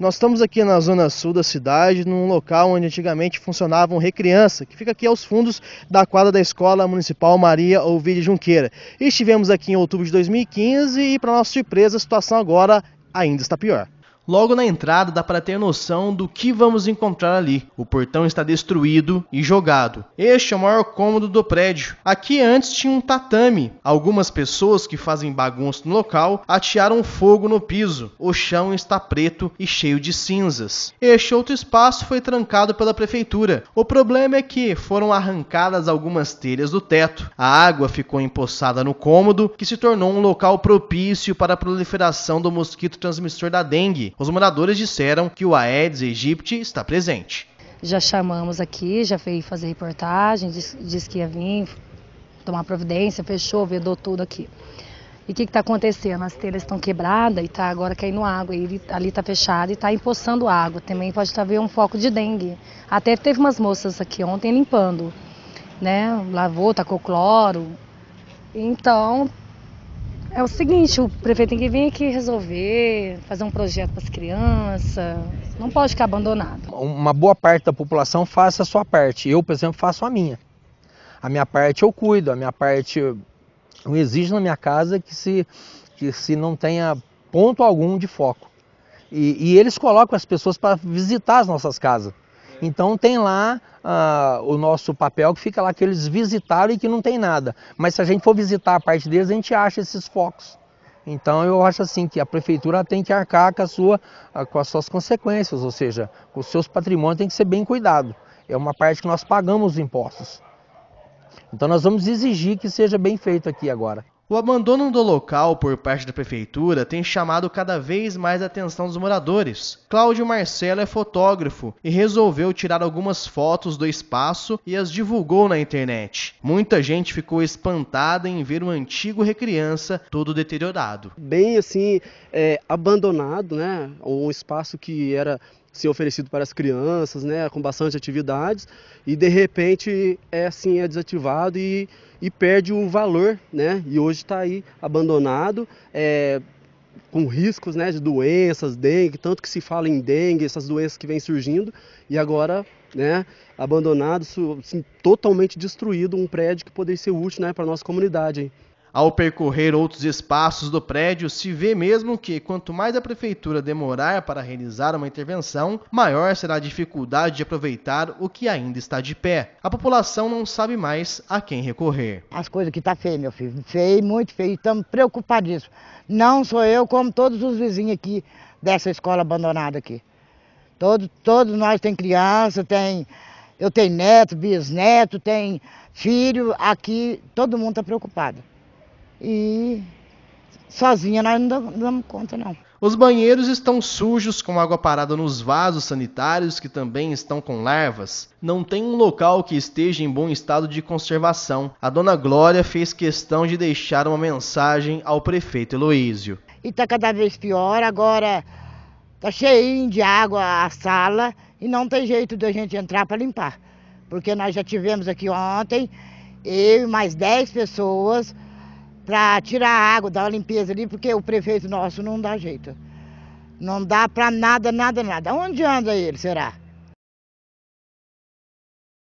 Nós estamos aqui na Zona Sul da cidade, num local onde antigamente funcionava um Recriança, que fica aqui aos fundos da quadra da Escola Municipal Maria Ouvir de Junqueira. E estivemos aqui em outubro de 2015 e, para nossa surpresa, a situação agora ainda está pior. Logo na entrada dá para ter noção do que vamos encontrar ali. O portão está destruído e jogado. Este é o maior cômodo do prédio. Aqui antes tinha um tatame. Algumas pessoas que fazem bagunça no local atearam fogo no piso. O chão está preto e cheio de cinzas. Este outro espaço foi trancado pela prefeitura. O problema é que foram arrancadas algumas telhas do teto. A água ficou empoçada no cômodo, que se tornou um local propício para a proliferação do mosquito transmissor da dengue. Os moradores disseram que o Aedes aegypti está presente. Já chamamos aqui, já veio fazer reportagem, disse que ia vir tomar providência, fechou, vedou tudo aqui. E o que está acontecendo? As telhas estão quebradas e está agora caindo água, e ali está fechado e está empoçando água. Também pode haver um foco de dengue. Até teve umas moças aqui ontem limpando, né? Lavou, tacou cloro. Então... é o seguinte, o prefeito tem que vir aqui resolver, fazer um projeto para as crianças, não pode ficar abandonado. Uma boa parte da população faz a sua parte, eu, por exemplo, faço a minha. A minha parte eu cuido, a minha parte eu exijo na minha casa que se não tenha ponto algum de foco. E eles colocam as pessoas para visitar as nossas casas. Então tem lá o nosso papel que fica lá que eles visitaram e que não tem nada. Mas se a gente for visitar a parte deles, a gente acha esses focos. Então eu acho assim que a prefeitura tem que arcar com as suas consequências, ou seja, os seus patrimônios têm que ser bem cuidados. É uma parte que nós pagamos os impostos. Então nós vamos exigir que seja bem feito aqui agora. O abandono do local por parte da prefeitura tem chamado cada vez mais a atenção dos moradores. Cláudio Marcelo é fotógrafo e resolveu tirar algumas fotos do espaço e as divulgou na internet. Muita gente ficou espantada em ver o antigo Recriança todo deteriorado. Bem assim, abandonado, né? Um espaço que era ser oferecido para as crianças, né, com bastante atividades, e de repente é desativado e perde o valor, né, e hoje está aí abandonado, com riscos, né, de doenças, dengue, tanto que se fala em dengue, essas doenças que vêm surgindo, e agora, né, abandonado, assim, totalmente destruído, um prédio que poderia ser útil, né, para a nossa comunidade, hein. Ao percorrer outros espaços do prédio, se vê mesmo que quanto mais a prefeitura demorar para realizar uma intervenção, maior será a dificuldade de aproveitar o que ainda está de pé. A população não sabe mais a quem recorrer. As coisas aqui estão feias, meu filho. Feio, muito feio. Estamos preocupadíssimos. Não sou eu, como todos os vizinhos aqui dessa escola abandonada aqui. Todos nós tem criança, tem... eu tenho neto, bisneto, tem filho. Aqui todo mundo está preocupado. E sozinha nós não damos conta, não. Os banheiros estão sujos, com água parada nos vasos sanitários, que também estão com larvas. Não tem um local que esteja em bom estado de conservação. A dona Glória fez questão de deixar uma mensagem ao prefeito Eloísio. E está cada vez pior, agora está cheio de água a sala e não tem jeito de a gente entrar para limpar. Porque nós já tivemos aqui ontem, eu e mais 10 pessoas... para tirar a água, dar uma limpeza ali, porque o prefeito nosso não dá jeito. Não dá para nada, nada, nada. Onde anda ele, será?